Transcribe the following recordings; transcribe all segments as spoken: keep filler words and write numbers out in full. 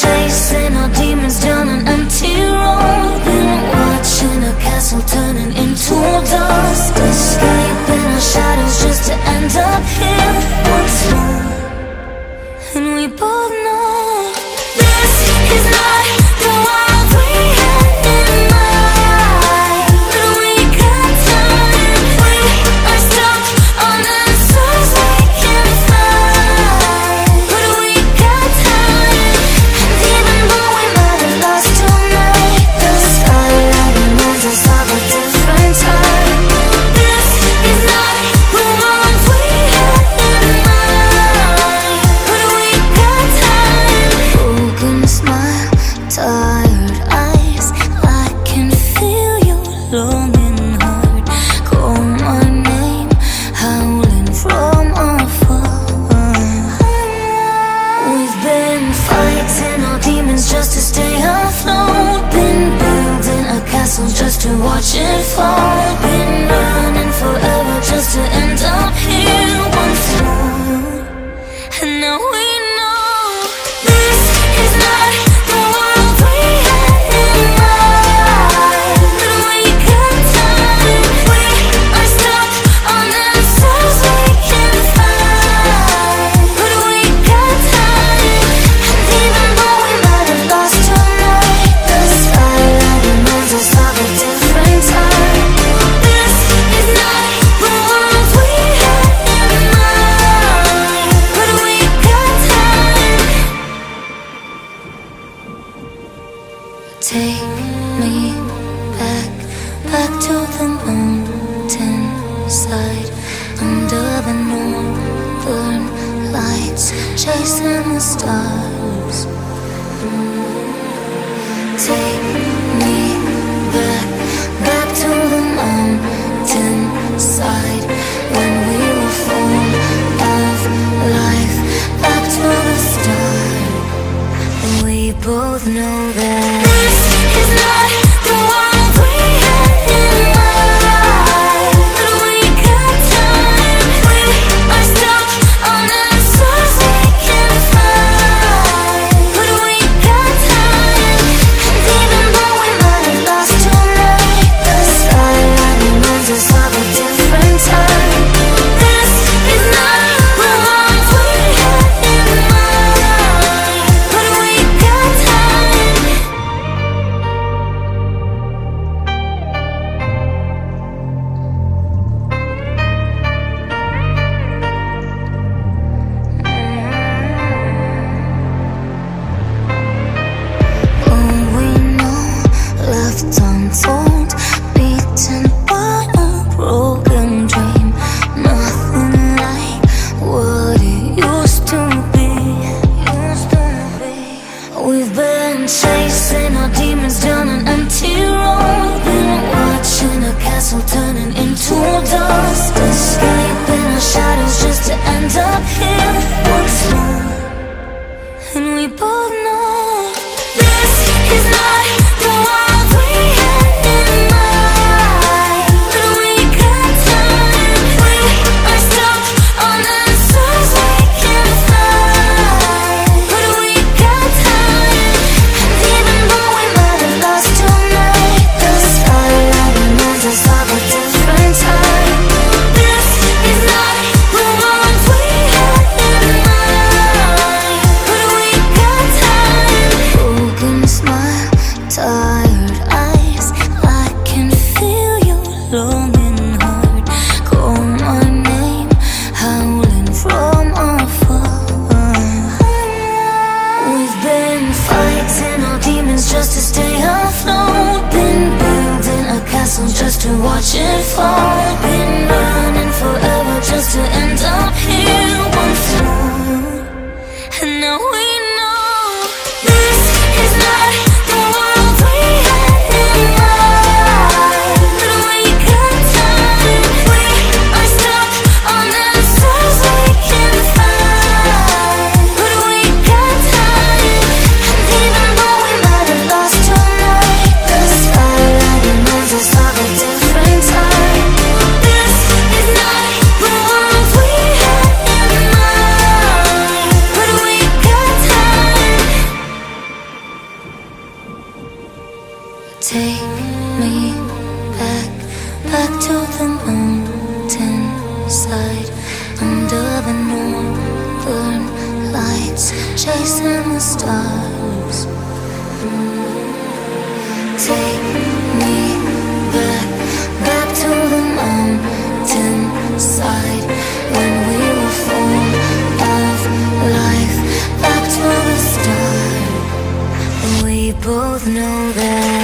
chasing our demons down an empty road. Been watching a castle turning into dust, escaping our shadows just to end up here once more. And we both know this is not the world we had in mind. But we can't turn it. We are stuck on answers we can't find. But we can't turn it. And even though we might have lost tonight, the skyline reminds us of a different time. This is not the world we had in mind. But we can't turn it. Who can smile? Tired eyes, I can feel your longing heart. Call my name, howling from afar. We've been fighting our demons just to stay afloat. Been building a castle just to watch it fall. Been running forever just to end up here once more. And now we know this is not the world we had in mind. But we can't turn it. We are stuck on answers we can't find. But we can't turn it. And even though we might have lost tonight, the skyline reminds us of a different time. This is not the world we had in mind. But we can't turn it. Take me back, back to the mountain side, under the northern lights, chasing the stars. Take me back, back to the mountain side, when we were full of life, back to the start. And we both know that this is not the world we had in mind. But we can't turn it. We are stuck on answers we can't find. But we can't turn it. And even though we might have lost tonight, the skyline reminds us of a different time. This is not the world we had in mind. But we can't turn it. All we know left untold, beaten by a broken dream. Nothing like what it used to be. We've been chasing our demons down an empty road. Been watching a castle turning into dust, escaping our shadows just to end up here once more. And we both know this is not the world we had in mind. But we can't turn it. We are stuck on answers we can't find. But we can't turn it. And even though we might have lost tonight, the skyline reminds us of a different time. This is not the world we had in mind. But we can't turn it. Broken smile, tired eyes, I can feel your longing heart. Call my name, howling from afar. We've been fighting our demons just to stay afloat. Been building a castle just to watch it fall. Been running forever just to end up here once more. And now we know this is not the world we had in mind. But we can't turn it. We are stuck on answers we can't find. But we can't turn it. And even though we might have lost tonight, the skyline reminds us of a different time. Take me back, back to the mountain side, under the northern lights, chasing the stars. Take me back, back to the mountain side, when we were full of life, back to the stars. We both know that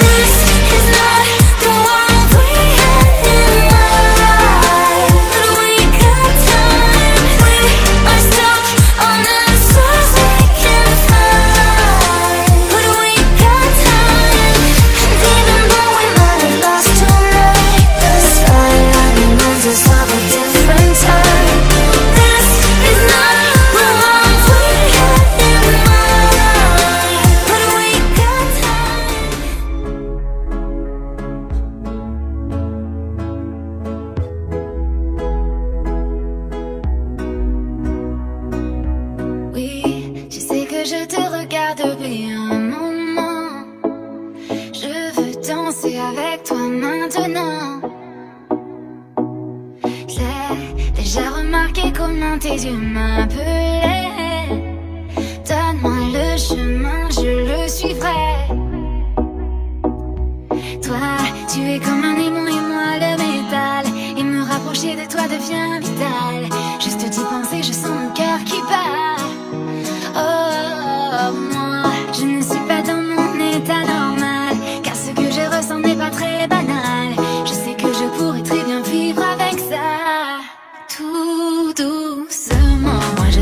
tout doucement. Moi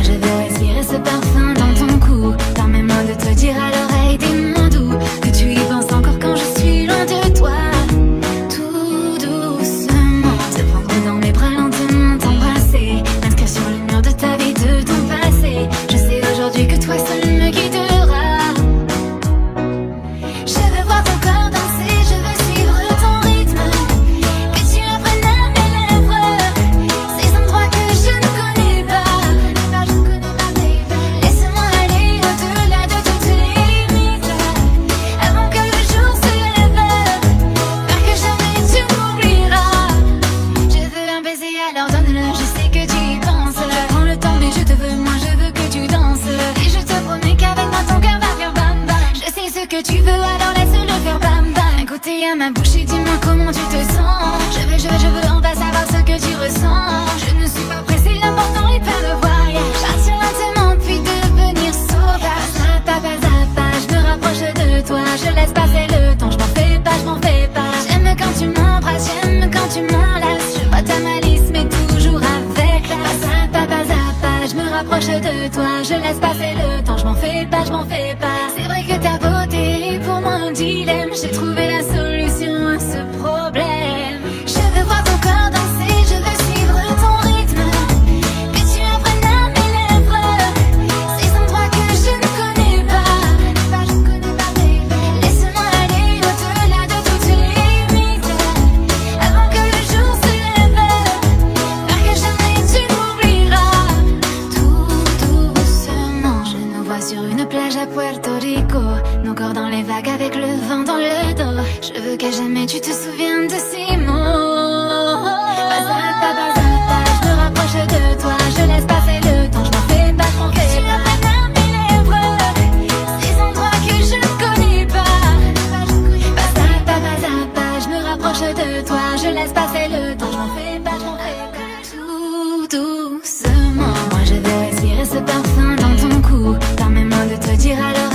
je vais pardonne-le, je sais que tu y penses. Je prends le temps mais je te veux, moi je veux que tu danses. Et je te promets qu'avec moi ton cœur va faire bam bam. Je sais ce que tu veux alors laisse-le faire bam bam. Un côté à ma bouche et dis-moi comment tu te sens. Je veux, je veux, je veux, on va savoir ce que tu ressens. Je ne suis pas pressée, l'important est de faire le voyage. Partir lentement puis devenir sauvage. Pas pas à pas, je me rapproche de toi. Je laisse passer le temps, je m'en fais pas, je m'en fais pas. J'aime quand tu m'embrasses, j'aime quand tu m'enlaces. Ta malice mais toujours avec la passe pas pas à pas, je me rapproche de toi, je laisse passer le temps, je m'en fais pas, je m'en fais pas. C'est vrai que ta beauté est pour moi un dilemme, j'ai trouvé la solution à ce problème. Je veux voir ton corps danser, je veux suivre ton rythme, que tu apprennes à mes lèvres ces endroits que je ne connais pas. Laisse-moi aller au-delà de toutes les limites avant que le jour se lève. Sur une plage à Puerto Rico, nos corps dans les vagues avec le vent dans le dos. Je veux qu'à jamais tu te souviennes de ces mots. Pas à pas, pas à pas, je me rapproche de toi, je laisse passer le temps, je m'en fais pas, je m'en fais pas. Ces endroits que je ne connais pas. Pas à pas, pas à pas, je me rapproche de toi, je laisse passer le temps, je m'en fais pas, je m'en fais pas. Tout doucement, moi je veux respirer ce parfum dans ton cou. Permets-moi de te dire alors.